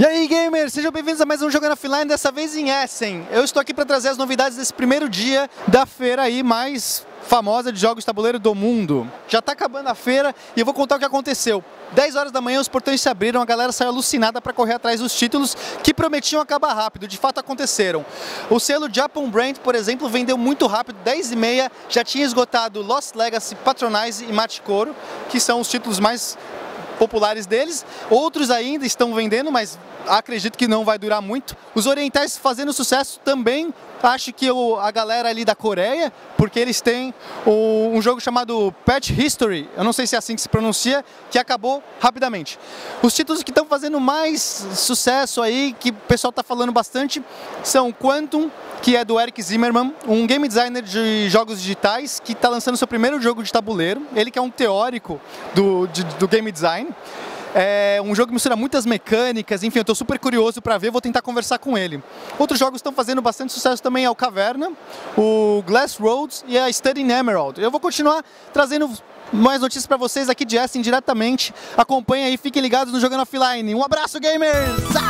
E aí, gamers, sejam bem-vindos a mais um Jogando Offline, dessa vez em Essen. Eu estou aqui para trazer as novidades desse primeiro dia da feira aí mais famosa de jogos de tabuleiro do mundo. Já está acabando a feira e eu vou contar o que aconteceu. 10 horas da manhã os portões se abriram, a galera saiu alucinada para correr atrás dos títulos que prometiam acabar rápido, de fato aconteceram. O selo Japan Brand, por exemplo, vendeu muito rápido, 10h30, já tinha esgotado Lost Legacy, Patronize e Maticoro, que são os títulos mais populares deles. Outros ainda estão vendendo, mas acredito que não vai durar muito. Os orientais fazendo sucesso também, acho que a galera ali da Coreia, porque eles têm um jogo chamado Patch History, eu não sei se é assim que se pronuncia, que acabou rapidamente. Os títulos que estão fazendo mais sucesso aí, que o pessoal está falando bastante, são Quantum, que é do Eric Zimmerman, um game designer de jogos digitais, que está lançando seu primeiro jogo de tabuleiro. Ele que é um teórico do game design. É um jogo que mistura muitas mecânicas, enfim, eu estou super curioso para ver, vou tentar conversar com ele. Outros jogos estão fazendo bastante sucesso também é o Caverna, o Glass Roads e a Studying Emerald. Eu vou continuar trazendo mais notícias para vocês aqui de Essen diretamente. Acompanhem aí, fiquem ligados no Jogando Offline. Um abraço, gamers!